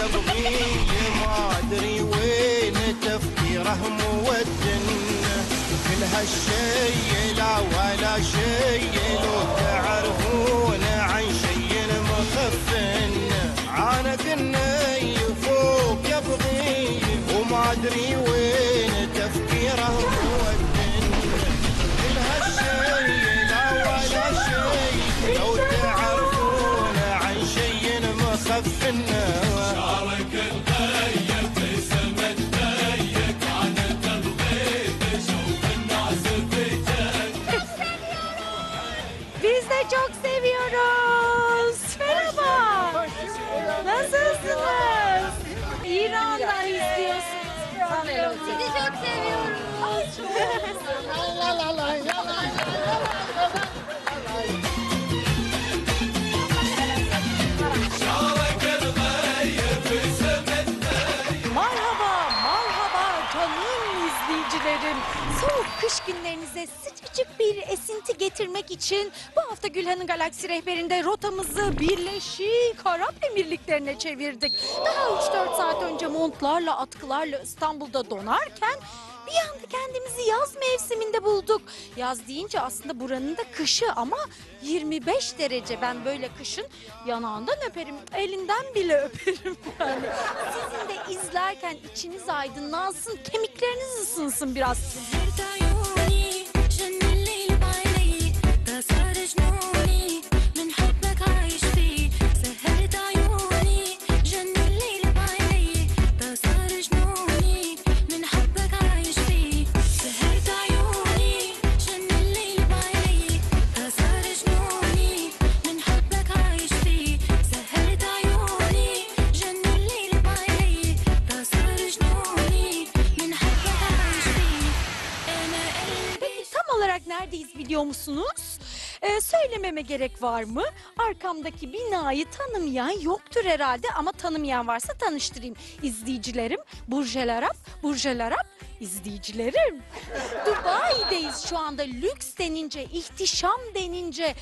يبغيلي ما أدري وين تفكيرهم ودني كل هالشي لا ولا شي لو تعرفون عن شي مخفن عانق الني فوق يبغيلي وما أدري وين تفكيرهم ودني كل هالشي لا ولا شي لو تعرفون عن شي مخفن Çok seviyoruz. Merhaba. Nasılsınız? İran'dan izliyorsunuz. Sizi çok seviyoruz. La la la. Merhaba canım izleyicilerim. Soğuk kış günlerinize sıcacık bir esinti getirmek için bu hafta Gülhan'ın Galaksi Rehberi'nde rotamızı Birleşik Arap Emirlikleri'ne çevirdik. Daha 3-4 saat önce montlarla, atkılarla İstanbul'da donarken bir anda kendimizi yaz mevsiminde bulduk. Yaz deyince aslında buranın da kışı ama 25 derece. Ben böyle kışın yanağından öperim, elinden bile öperim yani. Sizin de izlerken içiniz aydınlansın, kemikleriniz ısınsın biraz. Biliyor musunuz? Söylememe gerek var mı? Arkamdaki binayı tanımayan yoktur herhalde ama tanımayan varsa tanıştırayım. İzleyicilerim, Burj Al Arab izleyicilerim. Dubai'deyiz şu anda. Lüks denince, ihtişam denince,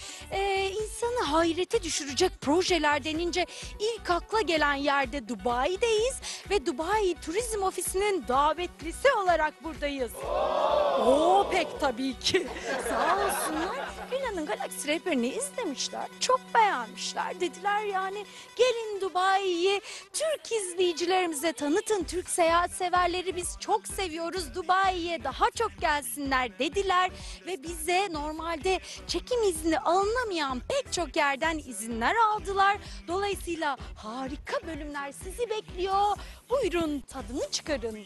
insanı hayrete düşürecek projeler denince ilk akla gelen yerde Dubai'deyiz ve Dubai Turizm Ofisi'nin davetlisi olarak buradayız. Oo pek tabii ki. Sağ olsunlar. Gülhan'ın Galaksi Rehberi'ni izlemişler. Çok beğenmişler. Dediler yani gelin Dubai'yi Türk izleyicilerimize tanıtın. Türk seyahat severleri biz çok seviyoruz. Dubai'ye daha çok gelsinler dediler ve bize normalde çekim izni alınamayan pek çok yerden izinler aldılar. Dolayısıyla harika bölümler sizi bekliyor. Buyurun tadını çıkarın.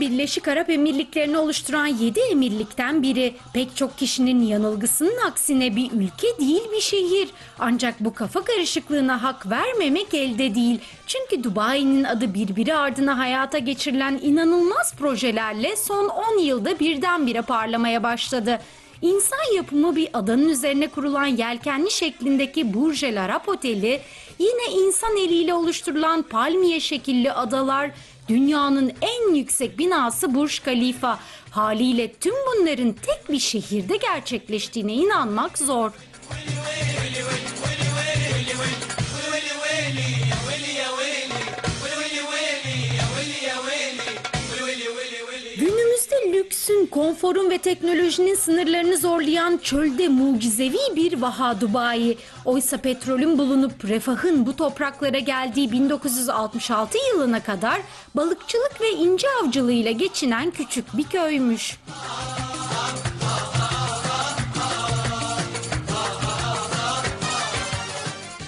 Birleşik Arap Emirlikleri'ni oluşturan 7 emirlikten biri. Pek çok kişinin yanılgısının aksine bir ülke değil bir şehir. Ancak bu kafa karışıklığına hak vermemek elde değil. Çünkü Dubai'nin adı birbiri ardına hayata geçirilen inanılmaz projelerle son 10 yılda birdenbire parlamaya başladı. İnsan yapımı bir adanın üzerine kurulan yelkenli şeklindeki Burj Al Arab Oteli, yine insan eliyle oluşturulan palmiye şekilli adalar, dünyanın en yüksek binası Burj Khalifa. Haliyle tüm bunların tek bir şehirde gerçekleştiğine inanmak zor. Lüksün, konforun ve teknolojinin sınırlarını zorlayan çölde mucizevi bir vaha Dubai. Oysa petrolün bulunup refahın bu topraklara geldiği 1966 yılına kadar balıkçılık ve ince avcılığıyla geçinen küçük bir köymüş.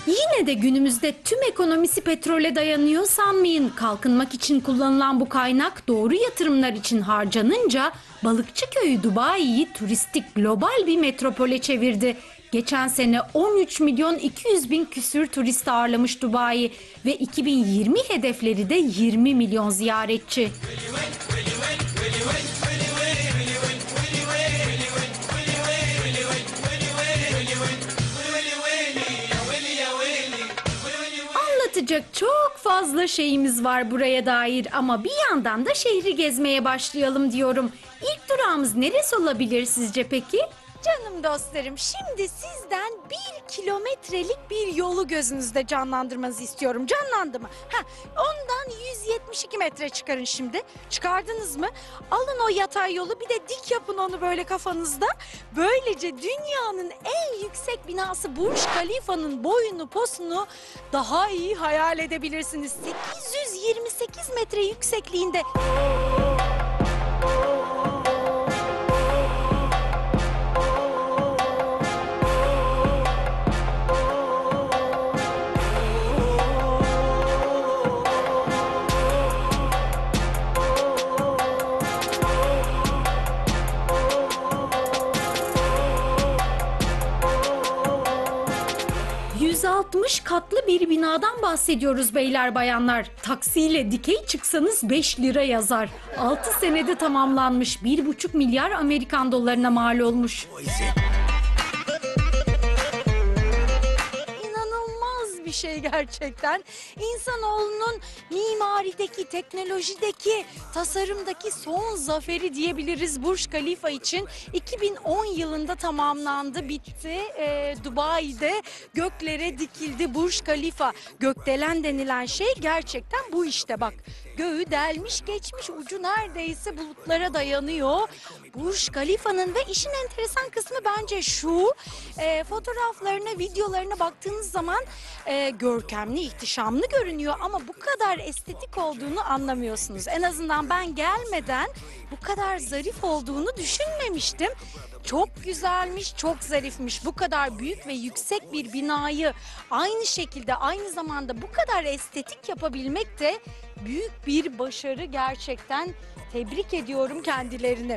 Yine de günümüzde tüm ekonomisi petrole dayanıyor sanmayın. Kalkınmak için kullanılan bu kaynak doğru yatırımlar için harcanınca balıkçı köyü Dubai'yi turistik global bir metropole çevirdi. Geçen sene 13.200.000 küsür turist ağırlamış Dubai ve 2020 hedefleri de 20 milyon ziyaretçi. anlatacak çok fazla şeyimiz var buraya dair ama bir yandan da şehri gezmeye başlayalım diyorum. İlk durağımız neresi olabilir sizce peki? Canım dostlarım, şimdi sizden 1 kilometrelik bir yolu gözünüzde canlandırmanızı istiyorum. Canlandı mı? Heh, ondan 172 metre çıkarın şimdi. Çıkardınız mı? Alın o yatay yolu, bir de dik yapın onu böyle kafanızda. Böylece dünyanın en yüksek binası Burj Khalifa'nın boyunu posunu daha iyi hayal edebilirsiniz. 828 metre yüksekliğinde... katlı bir binadan bahsediyoruz beyler bayanlar. Taksiyle dikey çıksanız 5 lira yazar. 6 senede tamamlanmış, 1,5 milyar Amerikan dolarına mal olmuş. İnanılmaz bir şey gerçekten. İnsanoğlunun mimarideki, teknolojideki, tasarımdaki son zaferi diyebiliriz Burj Khalifa için. 2010 yılında tamamlandı, bitti. Dubai'de göklere dikildi Burj Khalifa. Gökdelen denilen şey gerçekten bu işte bak. Göğü delmiş geçmiş, ucu neredeyse bulutlara dayanıyor. Burj Khalifa'nın ve işin enteresan kısmı bence şu. Fotoğraflarına, videolarına baktığınız zaman görkemli, ihtişamlı görünüyor ama bu kadar estetik olduğunu anlamıyorsunuz. En azından ben gelmeden bu kadar zarif olduğunu düşünmemiştim. Çok güzelmiş, çok zarifmiş. Bu kadar büyük ve yüksek bir binayı aynı şekilde, aynı zamanda bu kadar estetik yapabilmek de büyük bir başarı gerçekten. Tebrik ediyorum kendilerini.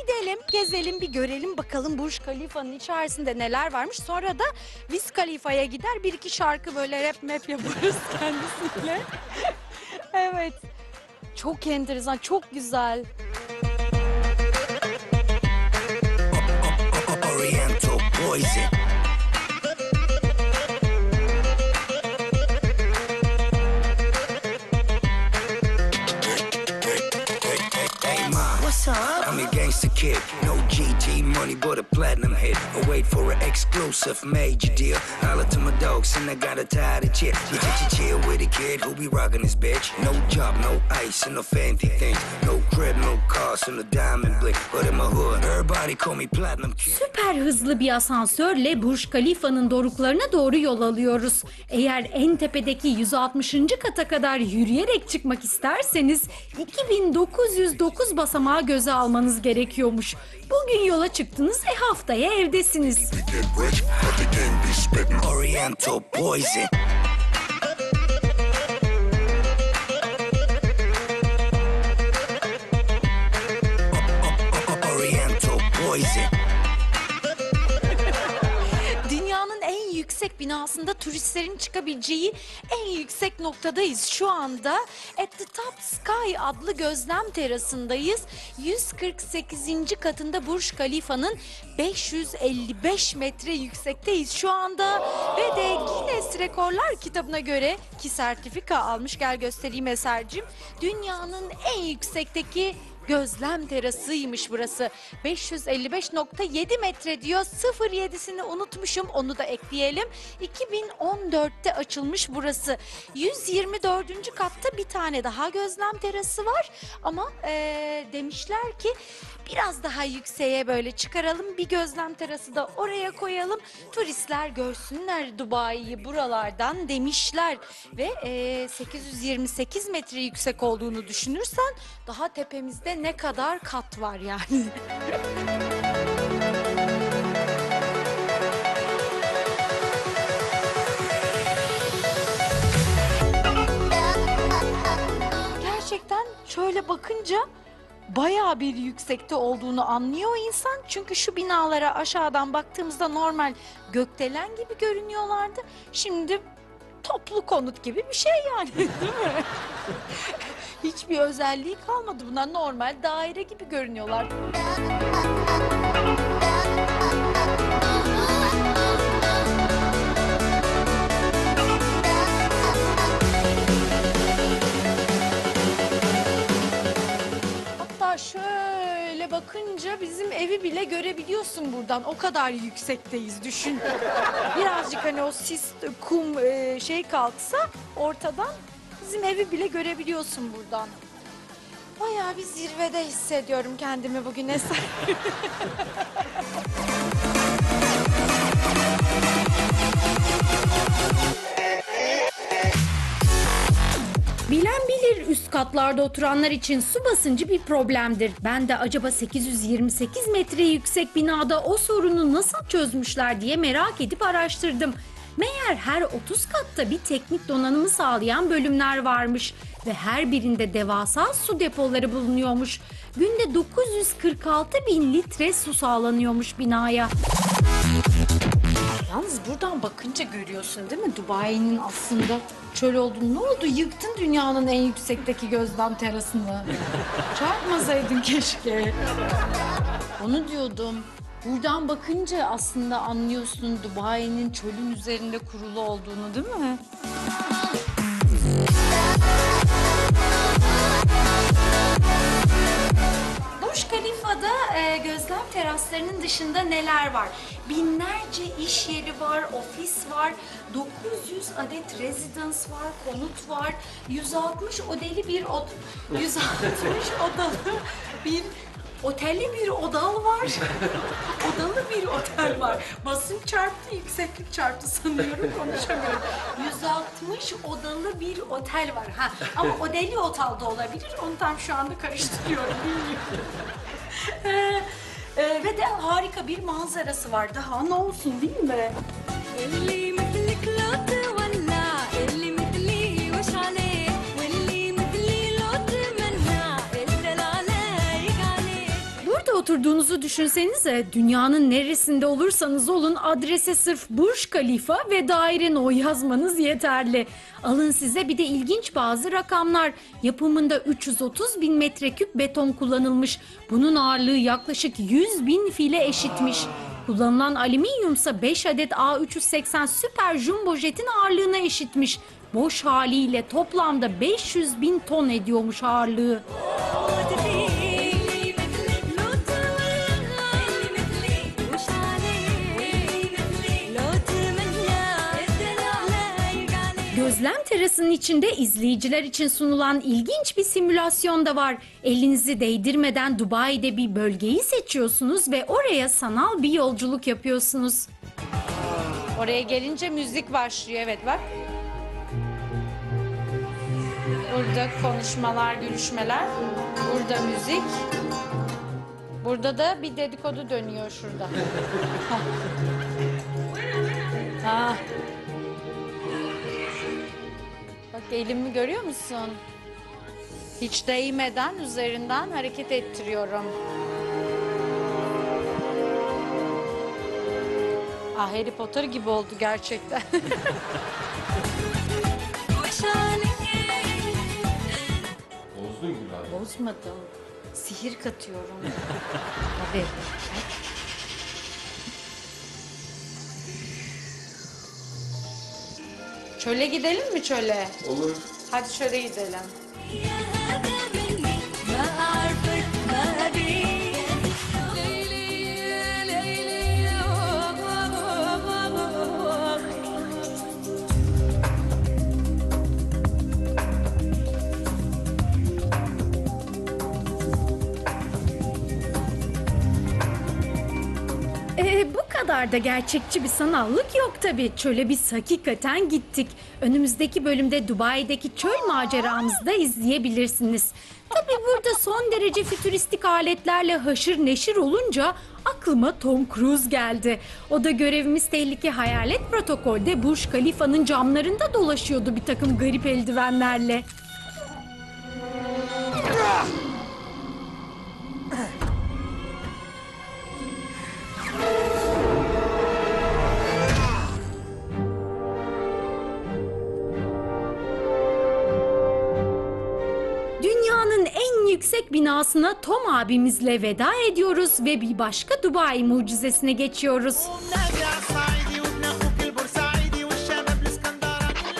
Gidelim, gezelim, bir görelim bakalım Burj Khalifa'nın içerisinde neler varmış. Sonra da Wiz Khalifa'ya gider, bir iki şarkı böyle rap map yaparız kendisiyle. Evet, çok enteresan, çok güzel. Oriental Poison. I'm a gangster kid, no GT money but a platinum hit. I wait for an exclusive major deal. Holler to my dogs and I got a tired of chip. Chill with a kid who be rockin' this bitch. No job, no ice and no fancy things. No crib, no cars and no diamond blink. But in my hood, everybody call me platinum kid. Süper hızlı bir asansörle Burj Khalifa'nın doruklarına doğru yol alıyoruz. Eğer en tepedeki 160. kata kadar yürüyerek çıkmak isterseniz 2909 basamağı göze almanız gerekiyormuş. Bugün yola çıktınız ve haftaya evdesiniz. Binasında turistlerin çıkabileceği en yüksek noktadayız. Şu anda At the Top Sky adlı gözlem terasındayız. 148. katında Burj Khalifa'nın 555 metre yüksekteyiz şu anda. Ve de Guinness Rekorlar kitabına göre, ki sertifika almış, gel göstereyim Eser'cim, dünyanın en yüksekteki gözlem terasıymış burası. 555.7 metre diyor. 07'sini unutmuşum. Onu da ekleyelim. 2014'te açılmış burası. 124. katta bir tane daha gözlem terası var. Ama demişler ki biraz daha yükseğe böyle çıkaralım. Bir gözlem terası da oraya koyalım. Turistler görsünler Dubai'yi buralardan demişler. Ve 828 metre yüksek olduğunu düşünürsen daha tepemizde ne kadar kat var yani. Gerçekten şöyle bakınca bayağı bir yüksekte olduğunu anlıyor insan. Çünkü şu binalara aşağıdan baktığımızda normal gökdelen gibi görünüyorlardı. Şimdi toplu konut gibi bir şey yani, değil mi? Hiçbir özelliği kalmadı. Bunlar normal daire gibi görünüyorlar. oradan o kadar yüksekteyiz, düşün. Birazcık hani o sis, kum şey kalksa ortadan bizim evi bile görebiliyorsun buradan. Bayağı bir zirvede hissediyorum kendimi bugün Eser. Bilen bilir, üst katlarda oturanlar için su basıncı bir problemdir. Ben de acaba 828 metre yüksek binada o sorunu nasıl çözmüşler diye merak edip araştırdım. Meğer her 30 katta bir teknik donanımı sağlayan bölümler varmış ve her birinde devasa su depoları bulunuyormuş. Günde 946 bin litre su sağlanıyormuş binaya. Yalnız buradan bakınca görüyorsun değil mi Dubai'nin aslında çöl olduğunu? Ne oldu, yıktın dünyanın en yüksekteki gözlem terasını. Çarpmasaydın keşke. Onu diyordum. Buradan bakınca aslında anlıyorsun Dubai'nin çölün üzerinde kurulu olduğunu değil mi? Burj Khalifa'da gözlem teraslarının dışında neler var? Binlerce iş yeri var, ofis var, 900 adet residence var, konut var, 160 odalı bir otelli bir odal var, odalı bir otel var. Basın çarptı, yükseklik çarptı sanıyorum, konuşamıyorum. 160 odalı bir otel var. Ha, ama odelli otel de olabilir, onu tam şu anda karıştırıyorum, bilmiyorum. Ve de harika bir manzarası var. Daha ne olsun değil mi? Oturduğunuzu düşünsenize, dünyanın neresinde olursanız olun adrese sırf Burj Khalifa ve dairen o yazmanız yeterli. Alın size bir de ilginç bazı rakamlar. Yapımında 330 bin metreküp beton kullanılmış. Bunun ağırlığı yaklaşık 100 bin file eşitmiş. Kullanılan alüminyumsa 5 adet A380 süper jumbo jetin ağırlığına eşitmiş. Boş haliyle toplamda 500 bin ton ediyormuş ağırlığı. Gözlem terasının içinde izleyiciler için sunulan ilginç bir simülasyon da var. Elinizi değdirmeden Dubai'de bir bölgeyi seçiyorsunuz ve oraya sanal bir yolculuk yapıyorsunuz. Oraya gelince müzik başlıyor. Evet bak. Burada konuşmalar, görüşmeler. Burada müzik. Burada da bir dedikodu dönüyor şurada. Ha. Elimi görüyor musun? Hiç değmeden üzerinden hareket ettiriyorum. Ah, Harry Potter gibi oldu gerçekten. Bozdun Gülhan. Bozmadım. Sihir katıyorum. Tabii. Çöle gidelim mi çöle? Olur. Hadi çöle gidelim. Da gerçekçi bir sanallık yok tabii. Çöle biz hakikaten gittik. Önümüzdeki bölümde Dubai'deki çöl maceramızı da izleyebilirsiniz. Tabii burada son derece fütüristik aletlerle haşır neşir olunca aklıma Tom Cruise geldi. O da Görevimiz Tehlike Hayalet Protokol'de Burj Khalifa'nın camlarında dolaşıyordu bir takım garip eldivenlerle. Yüksek binasına Tom abimizle veda ediyoruz ve bir başka Dubai mucizesine geçiyoruz.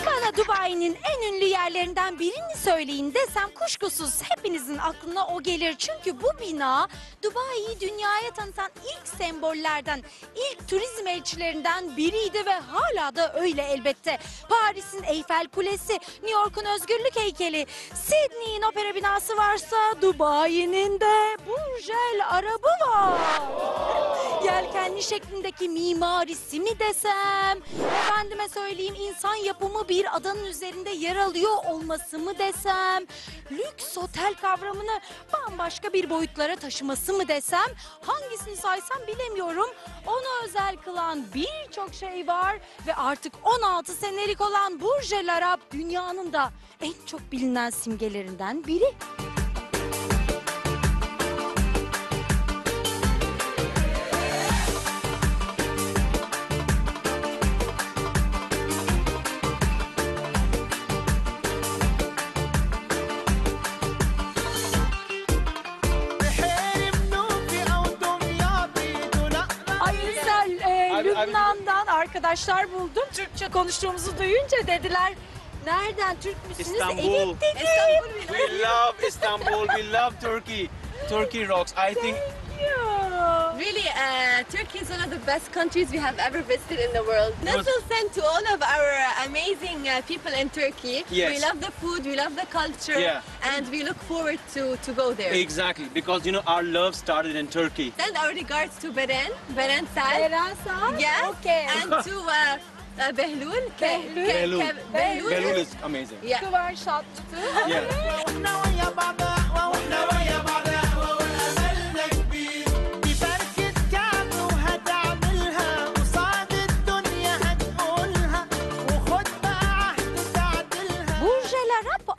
Kana Dubai'nin Dubai'nin en ünlü yerlerinden birini söyleyin desem kuşkusuz hepinizin aklına o gelir. Çünkü bu bina Dubai'yi dünyaya tanıtan ilk sembollerden, ilk turizm elçilerinden biriydi ve hala da öyle elbette. Paris'in Eyfel Kulesi, New York'un Özgürlük Heykeli, Sydney'in opera binası varsa Dubai'nin de Burj Al Arab'ı var. Yelkenli şeklindeki mimarisi mi desem, efendime söyleyeyim insan yapımı bir adanın üzerinde yer alıyor olması mı desem, lüks otel kavramını bambaşka bir boyutlara taşıması mı desem, hangisini saysam bilemiyorum. Ona özel kılan birçok şey var ve artık 16 senelik olan Burj Al Arab dünyanın da en çok bilinen simgelerinden biri. Lübnan'dan arkadaşlar buldum. Türkçe konuştuğumuzu duyunca dediler, nereden Türk müsünüz? İstanbul. Evet dedim. We love Istanbul, we love Turkey. Turkey rocks. I think. Really, Turkey is one of the best countries we have ever visited in the world. Nasıl sent to all of our amazing people in Turkey. Yes. We love the food, we love the culture, yeah, and we look forward to go there. Exactly, because you know our love started in Turkey. Send our regards to Beren Sal. Yeah. Okay. And to Behlul. Behlul is amazing. Yeah. Yeah.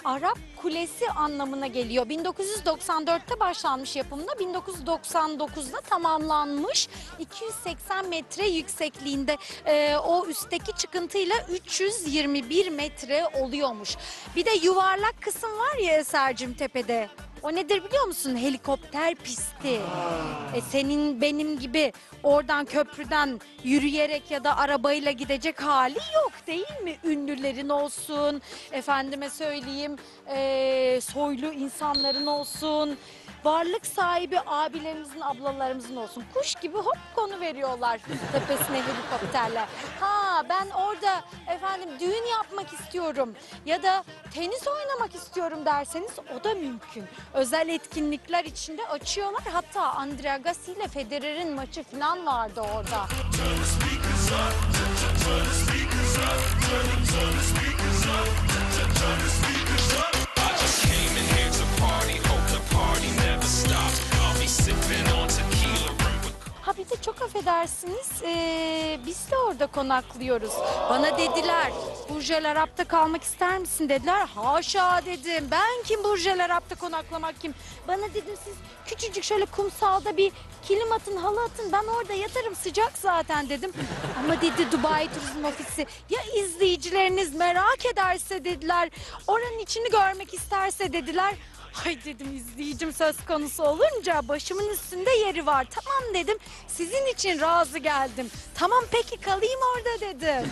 Arap Kulesi anlamına geliyor. 1994'te başlanmış yapımına, 1999'da tamamlanmış. 280 metre yüksekliğinde o üstteki çıkıntıyla 321 metre oluyormuş. Bir de yuvarlak kısım var ya Eser'cim tepede. O nedir biliyor musun? Helikopter pisti. Senin benim gibi oradan köprüden yürüyerek ya da arabayla gidecek hali yok değil mi? Ünlülerin olsun, efendime söyleyeyim soylu insanların olsun, varlık sahibi abilerimizin, ablalarımızın olsun. Kuş gibi hop konu veriyorlar tepesine helikopterle. Ha ben orada efendim düğün yapmak istiyorum ya da tenis oynamak istiyorum derseniz o da mümkün. Özel etkinlikler içinde açıyorlar. Hatta Andre Agassi ile Federer'in maçı falan vardı orada. Ha bir de çok affedersiniz, biz de orada konaklıyoruz. Bana dediler, Burj Al Arab'da kalmak ister misin dediler. Haşa dedim, ben kim Burj Al Arab'da konaklamak kim? Bana dedim siz küçücük şöyle kumsalda bir kilim atın, halı atın, ben orada yatarım sıcak zaten dedim. Ama dedi Dubai Turizm Ofisi, ya izleyicileriniz merak ederse dediler, oranın içini görmek isterse dediler. Ay dedim izleyicim söz konusu olunca başımın üstünde yeri var. Tamam dedim, sizin için razı geldim. Tamam peki kalayım orada dedim.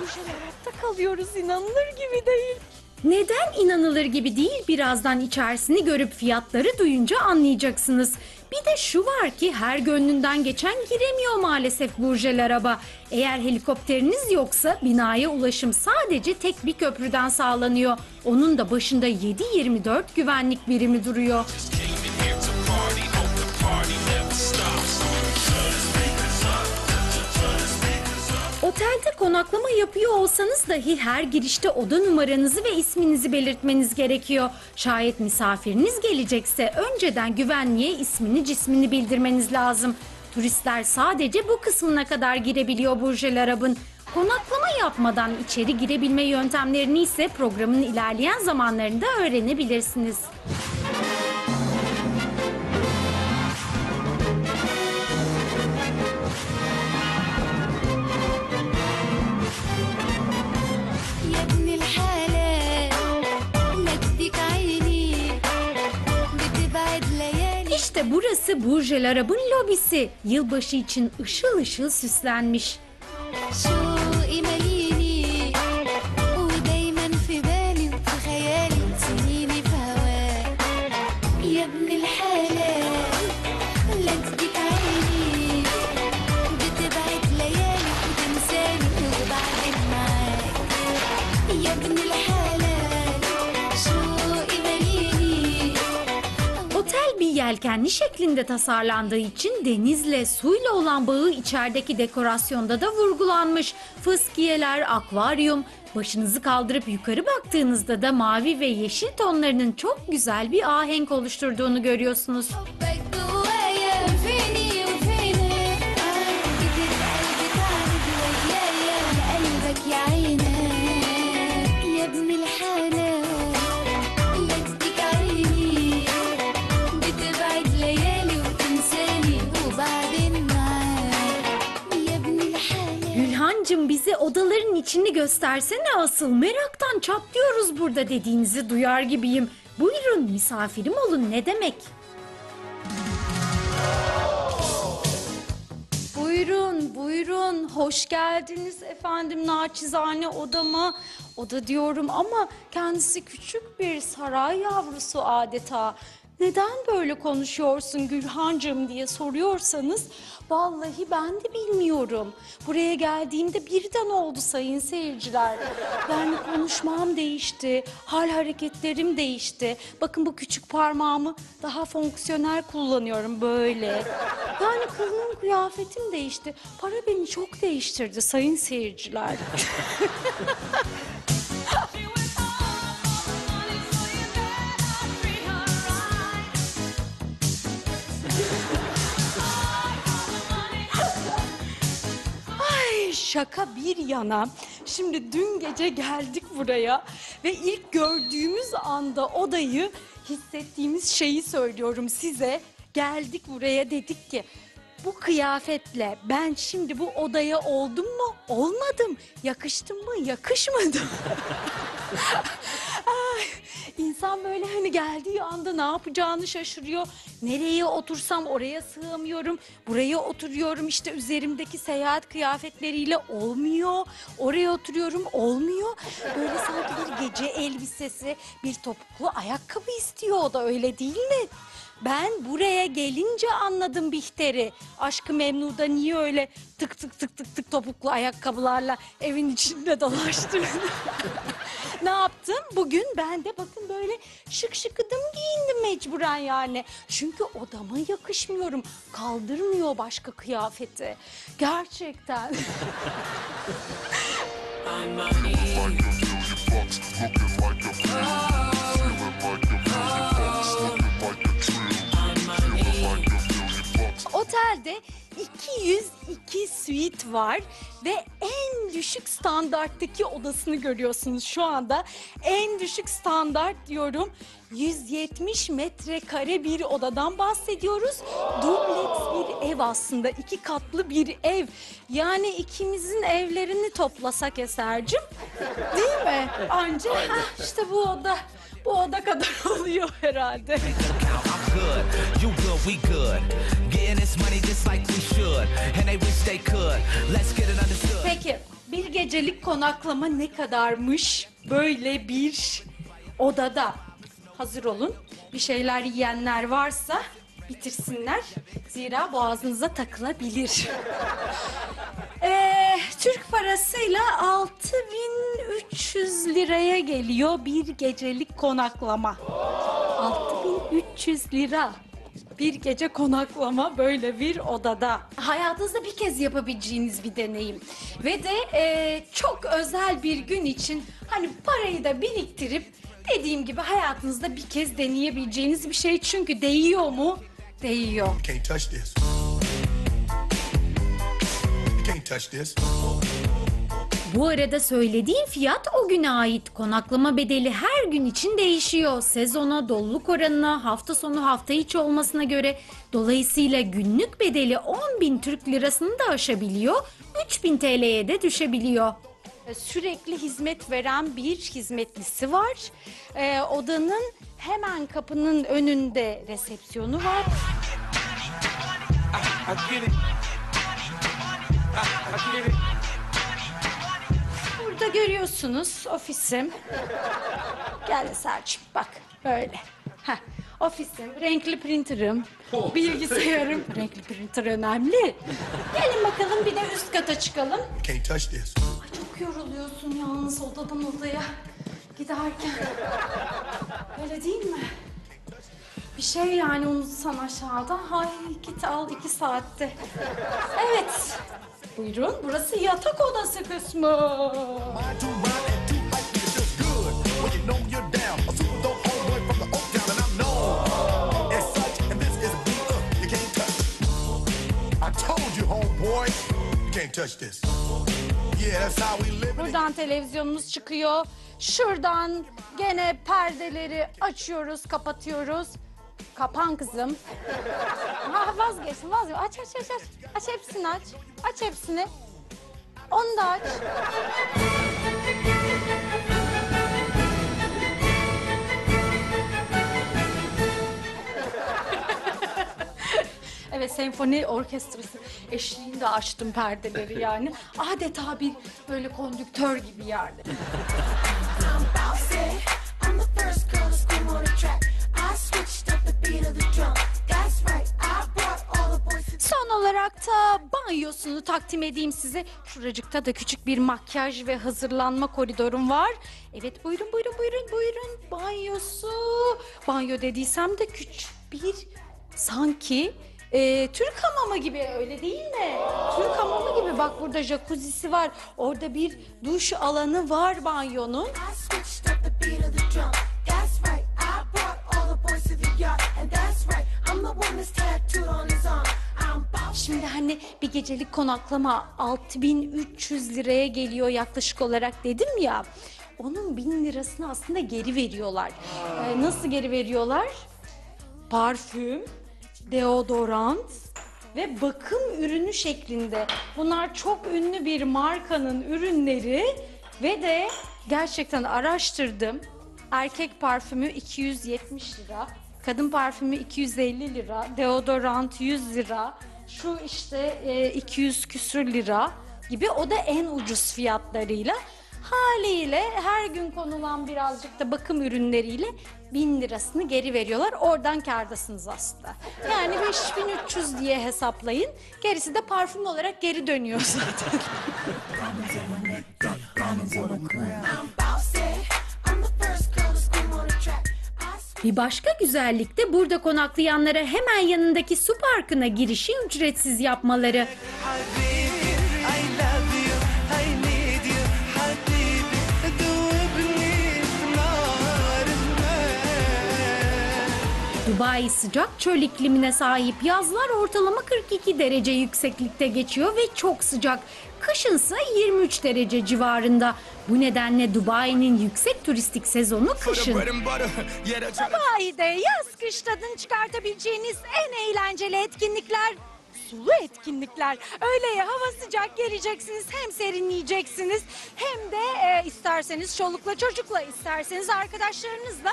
Burj Al Arab'da kalıyoruz, inanılır gibi değil. Neden inanılır gibi değil, birazdan içerisini görüp fiyatları duyunca anlayacaksınız. Bir de şu var ki her gönlünden geçen giremiyor maalesef Burj Al Arab'a. Eğer helikopteriniz yoksa binaya ulaşım sadece tek bir köprüden sağlanıyor. Onun da başında 7/24 güvenlik birimi duruyor. Otelde konaklama yapıyor olsanız dahi her girişte oda numaranızı ve isminizi belirtmeniz gerekiyor. Şayet misafiriniz gelecekse önceden güvenliğe ismini, cismini bildirmeniz lazım. Turistler sadece bu kısmına kadar girebiliyor Burj Al Arab'ın. Konaklama yapmadan içeri girebilme yöntemlerini ise programın ilerleyen zamanlarında öğrenebilirsiniz. İşte burası Burj Al Arab'ın lobisi. Yılbaşı için ışıl ışıl süslenmiş. yelkenli şeklinde tasarlandığı için denizle, suyla olan bağı içerideki dekorasyonda da vurgulanmış. Fıskiyeler, akvaryum, başınızı kaldırıp yukarı baktığınızda da mavi ve yeşil tonlarının çok güzel bir ahenk oluşturduğunu görüyorsunuz. Gülhancığım, bize odaların içini göstersene asıl, meraktan çatlıyoruz burada dediğinizi duyar gibiyim. Buyurun misafirim olun, ne demek? Buyurun, buyurun. Hoş geldiniz efendim naçizane odama. Oda diyorum ama kendisi küçük bir saray yavrusu adeta. Neden böyle konuşuyorsun Gülhancığım diye soruyorsanız, vallahi ben de bilmiyorum. Buraya geldiğimde birden oldu sayın seyirciler. Yani konuşmam değişti, hal hareketlerim değişti. Bakın bu küçük parmağımı daha fonksiyonel kullanıyorum böyle. Yani kılığım, kıyafetim değişti. Para beni çok değiştirdi sayın seyirciler. Şaka bir yana, şimdi dün gece geldik buraya ve ilk gördüğümüz anda odayı, hissettiğimiz şeyi söylüyorum size. Geldik buraya, dedik ki bu kıyafetle ben şimdi bu odaya oldum mu, olmadım, yakıştım mı, yakışmadım. Ay, İnsan böyle hani geldiği anda ne yapacağını şaşırıyor. Nereye otursam oraya sığamıyorum. Buraya oturuyorum, işte üzerimdeki seyahat kıyafetleriyle olmuyor. Oraya oturuyorum, olmuyor. Böyle sanki bir gece elbisesi, bir topuklu ayakkabı istiyor o da, öyle değil mi? Ben buraya gelince anladım Bihter'i. Aşkı Memnu'da niye öyle tık tık tık tık tık topuklu ayakkabılarla evin içinde dolaştığını. Ne yaptım? Bugün ben de bakın böyle şık şıkıdım giyindim mecburen yani. Çünkü odama yakışmıyorum. Kaldırmıyor başka kıyafeti. Gerçekten. Otelde 202 suite var ve en düşük standarttaki odasını görüyorsunuz şu anda. En düşük standart diyorum, 170 metrekare bir odadan bahsediyoruz. Dubleks bir ev aslında, 2 katlı bir ev. Yani ikimizin evlerini toplasak Eser'cim, değil mi? Anca işte bu oda, bu oda kadar oluyor herhalde. Peki bir gecelik konaklama ne kadarmış böyle bir odada? Hazır olun, bir şeyler yiyenler varsa bitirsinler, zira boğazınıza takılabilir. Türk parasıyla 6300 liraya geliyor bir gecelik konaklama. 6300 lira. Bir gece konaklama böyle bir odada. Hayatınızda bir kez yapabileceğiniz bir deneyim. Ve de çok özel bir gün için hani parayı da biriktirip dediğim gibi hayatınızda bir kez deneyebileceğiniz bir şey. Çünkü değiyor mu? Değiyor. Bu arada söylediğim fiyat o güne ait. Konaklama bedeli her gün için değişiyor. Sezona, doluluk oranına, hafta sonu, hafta içi olmasına göre. Dolayısıyla günlük bedeli 10.000 Türk lirasını da aşabiliyor. 3.000 TL'ye de düşebiliyor. Sürekli hizmet veren bir hizmetlisi var. Odanın hemen kapının önünde resepsiyonu var. Burada görüyorsunuz ofisim. Gel Serçim bak böyle. Heh, ofisim, renkli printer'ım, bilgisayarım. Renkli printer önemli. Gelin bakalım bir de üst kata çıkalım. Ay, çok yoruluyorsun yalnız odadan odaya giderken. Öyle değil mi? bir şey yani unutsan aşağıda. Hay git al 2 saatte. Evet. Buyurun, burası yatak odası kısmı. Buradan televizyonumuz çıkıyor. Şuradan gene perdeleri açıyoruz, kapatıyoruz. Kapan kızım. Ha, vazgeçtim, vazgeçtim. Aç, aç, aç, aç. Aç hepsini aç. Aç hepsini. Onu da aç. Evet, senfoni orkestrası eşliğinde açtım perdeleri yani. Adeta bir böyle kondüktör gibi yerde. Son olarak da banyosunu takdim edeyim size. Şuracıkta da küçük bir makyaj ve hazırlanma koridorum var. Evet, buyurun, buyurun, buyurun, buyurun. Banyosu. Banyo dediysem de küçük bir sanki... Türk hamamı gibi, öyle değil mi? Türk hamamı gibi, bak burada jacuzzisi var. Orada bir duş alanı var banyonun. Şimdi hani bir gecelik konaklama 6300 liraya geliyor yaklaşık olarak dedim ya. Onun 1000 lirasını aslında geri veriyorlar. Nasıl geri veriyorlar? Parfüm, deodorant ve bakım ürünü şeklinde. Bunlar çok ünlü bir markanın ürünleri ve de gerçekten araştırdım. Erkek parfümü 270 lira, kadın parfümü 250 lira, deodorant 100 lira, şu işte 200 küsür lira gibi, o da en ucuz fiyatlarıyla. Haliyle her gün konulan birazcık da bakım ürünleriyle 1000 lirasını geri veriyorlar. Oradan kârdasınız aslında. Yani 5300 diye hesaplayın. Gerisi de parfüm olarak geri dönüyor zaten. Bir başka güzellik de burada konaklayanlara hemen yanındaki su parkına girişi ücretsiz yapmaları. Dubai sıcak çöl iklimine sahip, yazlar ortalama 42 derece yükseklikte geçiyor ve çok sıcak. Kışınsa 23 derece civarında. Bu nedenle Dubai'nin yüksek turistik sezonu kışın. Dubai'de yaz kış tadını çıkartabileceğiniz en eğlenceli etkinlikler... Sulu etkinlikler. Öyleye hava sıcak, geleceksiniz, hem serinleyeceksiniz hem de isterseniz çolukla çocukla, isterseniz arkadaşlarınızla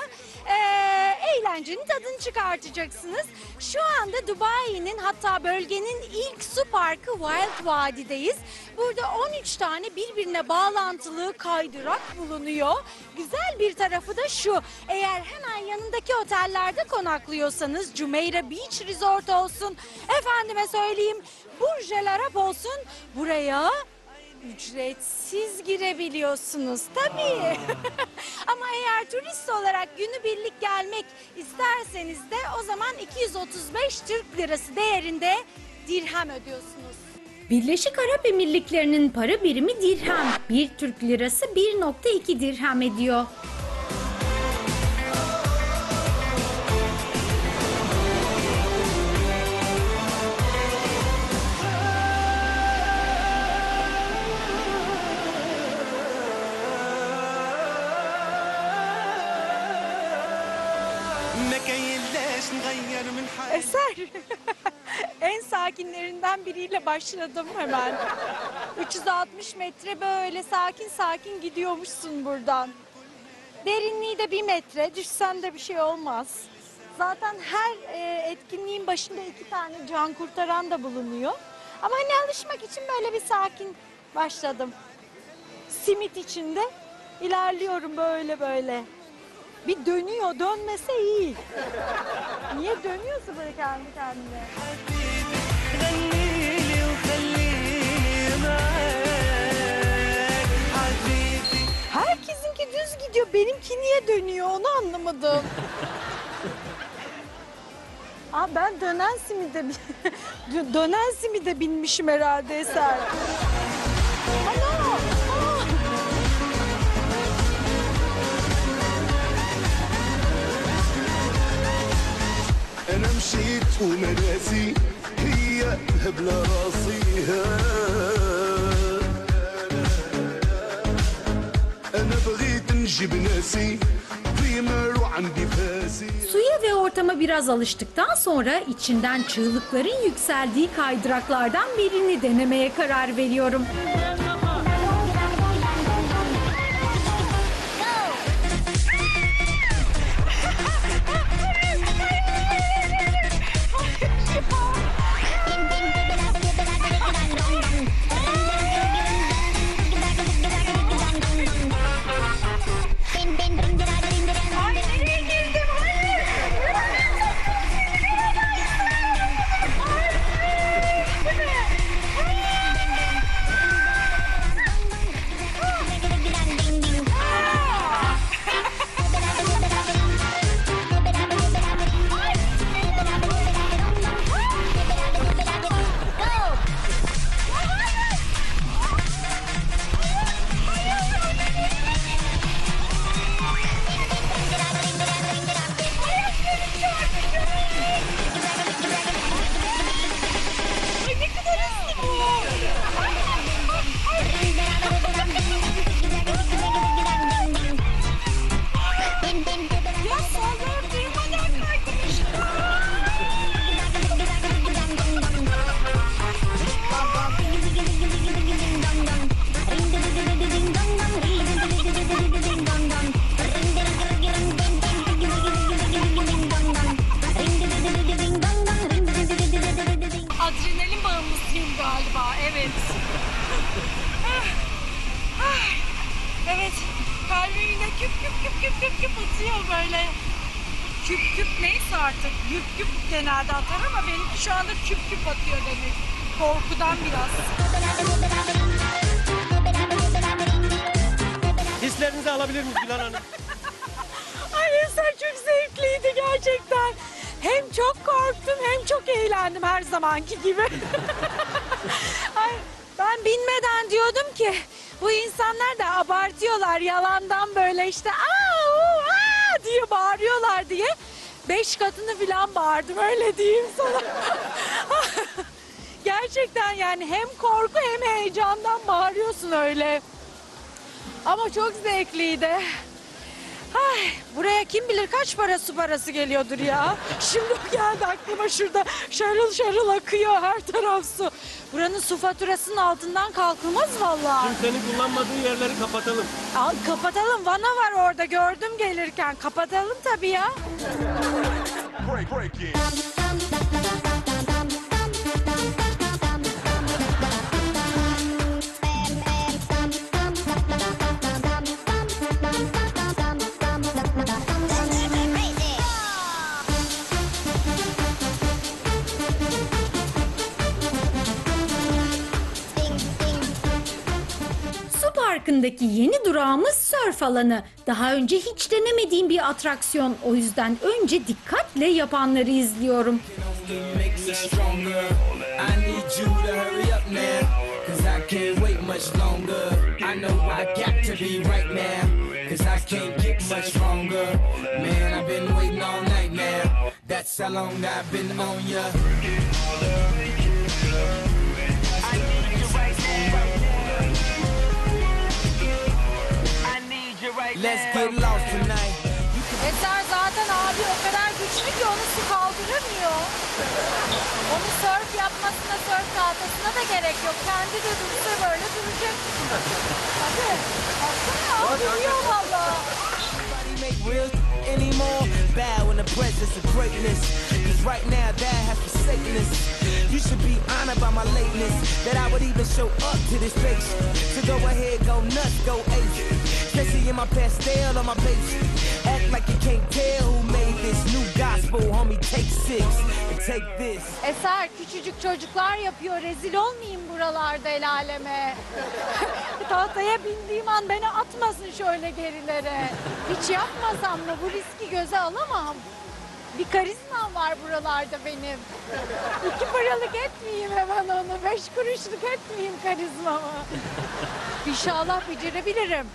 eğlencenin tadını çıkartacaksınız. Şu anda Dubai'nin, hatta bölgenin ilk su parkı Wild Vadi'deyiz. Burada 13 tane birbirine bağlantılı kaydırak bulunuyor. Güzel bir tarafı da şu: eğer hemen yanındaki otellerde konaklıyorsanız, Jumeirah Beach Resort olsun, efendime söyleyeyim Burj Al Arab olsun, buraya ücretsiz girebiliyorsunuz tabii. Ama eğer turist olarak günübirlik gelmek isterseniz de o zaman 235 Türk lirası değerinde dirhem ödüyorsunuz. Birleşik Arap Emirlikleri'nin para birimi dirhem. 1 Türk lirası 1,2 dirhem ediyor. Eser. En sakinlerinden biriyle başladım hemen. 360 metre böyle sakin sakin gidiyormuşsun buradan. Derinliği de 1 metre. Düşsen de bir şey olmaz. Zaten her etkinliğin başında 2 tane can kurtaran da bulunuyor. Ama hani alışmak için böyle bir sakin başladım. Simit içinde ilerliyorum böyle böyle. Bir dönüyor, dönmese iyi. Niye dönüyorsa böyle kendi kendine? Herkesinki düz gidiyor, benimki niye dönüyor onu anlamadım. Aa, ben dönen simide binmişim herhalde Eser. أنا مشيت ومناسي هي هبلة راسيها أنا بغيت نجيب ناسي Suya ve ortama biraz alıştıktan sonra içinden çığlıkların yükseldiği kaydıraklardan birini denemeye karar veriyorum. Çok zevkliydi. Ay, buraya kim bilir kaç para su parası geliyordur ya. Şimdi o geldi aklıma, şurada şarıl şarıl akıyor her taraf su. Buranın su faturasının altından kalkılmaz vallahi. Şimdi senin kullanmadığın yerleri kapatalım. Al, kapatalım. Vana var orada, gördüm gelirken. Kapatalım tabii ya. Parkındaki yeni durağımız sörf alanı. Daha önce hiç denemediğim bir atraksiyon. O yüzden önce dikkatle yapanları izliyorum. Eser zaten abi o kadar güçlü ki onu su kaldıramıyor. Onu surf yapmasına, surf tahtasına da gerek yok. Kendi de dursa böyle duracak. Hadi. Baksana abi duruyor valla. Eser, küçücük çocuklar yapıyor. Rezil olmayayım buralarda el aleme. Tahtaya bindiğim an beni atmasın şöyle gerilere. Hiç yapmasam mı? Bu riski göze alamam. Bir karizmam var buralarda benim. 2 paralık etmeyeyim hemen onu, 5 kuruşluk etmeyeyim karizmamı. İnşallah becerebilirim.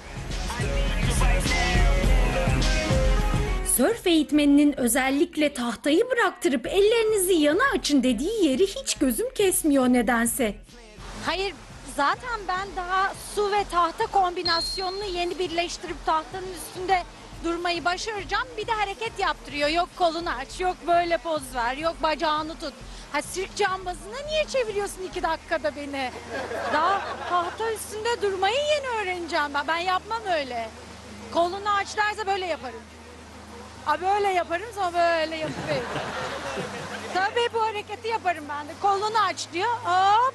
Sörf eğitmeninin özellikle tahtayı bıraktırıp ellerinizi yana açın dediği yeri hiç gözüm kesmiyor nedense. Hayır, zaten ben daha su ve tahta kombinasyonunu yeni birleştirip tahtanın üstünde durmayı başaracağım. Bir de hareket yaptırıyor. Yok kolunu aç, yok böyle poz ver, yok bacağını tut. Ha, sirk cambazına niye çeviriyorsun 2 dakikada beni? Daha tahta üstünde durmayı yeni öğreneceğim ben. Ben yapmam öyle. Kolunu aç derse böyle yaparım. A böyle yaparım, sonra böyle yapıyorum. Tabii bu hareketi yaparım ben de. Kolunu aç diyor. Hop.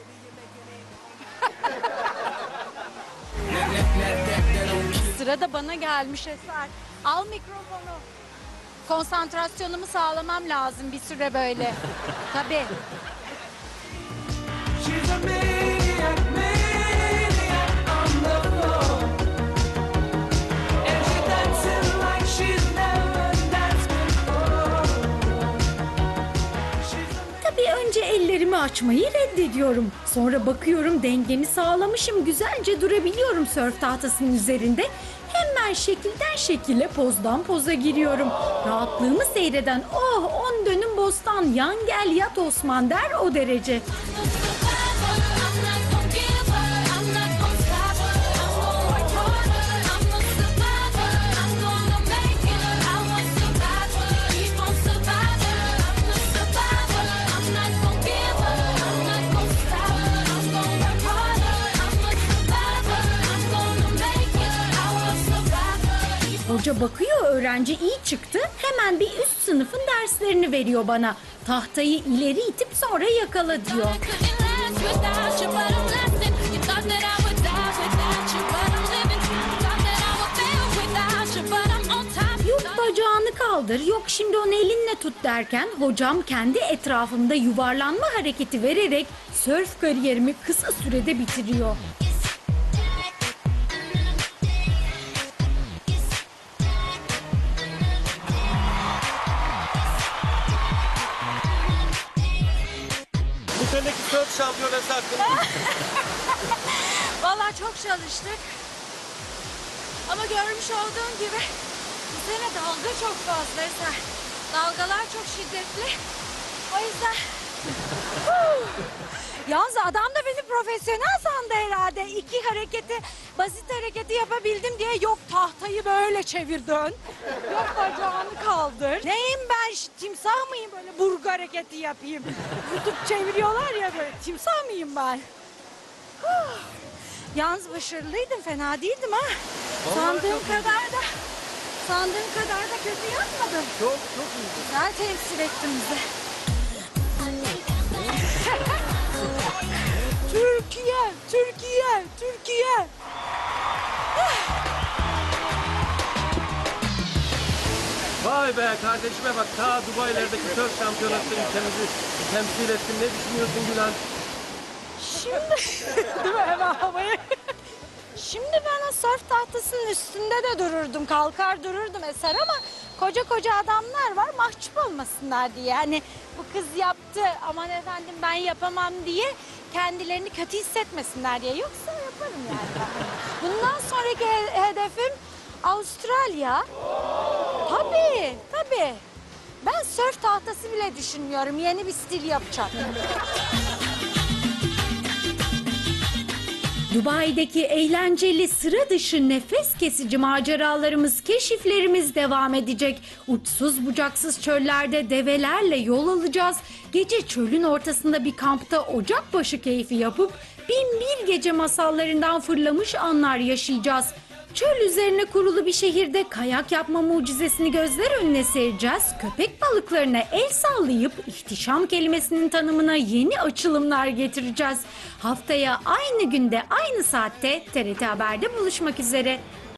Sıra da bana gelmiş Eser. Al mikrofonu. Konsantrasyonumu sağlamam lazım bir süre böyle. Tabii. Önce ellerimi açmayı reddediyorum. Sonra bakıyorum dengemi sağlamışım, güzelce durabiliyorum sörf tahtasının üzerinde. Hemen şekilden şekile, pozdan poza giriyorum. Rahatlığımı seyreden oh 10 dönüm bostan, yan gel yat Osman der o derece. Hoca bakıyor öğrenci iyi çıktı, hemen bir üst sınıfın derslerini veriyor bana. Tahtayı ileri itip sonra yakala diyor. Yok bacağını kaldır, yok şimdi onu elinle tut derken hocam kendi etrafımda yuvarlanma hareketi vererek sörf kariyerimi kısa sürede bitiriyor. Sörf şampiyonası hakkında. Vallahi çok çalıştık. Ama görmüş olduğun gibi bu sene dalga çok fazla Eser. Dalgalar çok şiddetli. O yüzden... Yalnız adam da beni profesyonel sandı herhalde. 2 hareketi, basit hareketi yapabildim diye yok tahtayı böyle çevir dön. Yok bacağını kaldır. Neyim ben, timsah mıyım böyle burgu hareketi yapayım? Tutup çeviriyorlar ya böyle, timsah mıyım ben? Yalnız başarılıydım, fena değildim ha. Sandığım kadar da kötü yapmadım. Çok iyi. Güzel temsil ettim bizi. Türkiye, Türkiye, Türkiye. Vay be kardeşime bak, ta Dubai'lerdeki sörf şampiyonasını ülkemizi temsil ettin. Ne düşünüyorsun Gülhan? Şimdi, değil mi hemen havaya? Şimdi ben o sörf tahtasının üstünde de dururdum, kalkar dururdum Eser ama koca adamlar var, mahcup olmasınlar diye. Yani bu kız yaptı, aman efendim ben yapamam diye kendilerini kötü hissetmesinler diye. Yoksa yaparım yani. Bundan sonraki hedefim Avustralya. Tabii. Ben sörf tahtası bile düşünmüyorum. Yeni bir stil yapacağım. Dubai'deki eğlenceli, sıra dışı, nefes kesici maceralarımız, keşiflerimiz devam edecek. Uçsuz bucaksız çöllerde develerle yol alacağız. Gece çölün ortasında bir kampta ocakbaşı keyfi yapıp 1001 Gece masallarından fırlamış anlar yaşayacağız. Çöl üzerine kurulu bir şehirde kayak yapma mucizesini gözler önüne sereceğiz. Köpek balıklarına el sallayıp ihtişam kelimesinin tanımına yeni açılımlar getireceğiz. Haftaya aynı günde aynı saatte TRT Haber'de buluşmak üzere.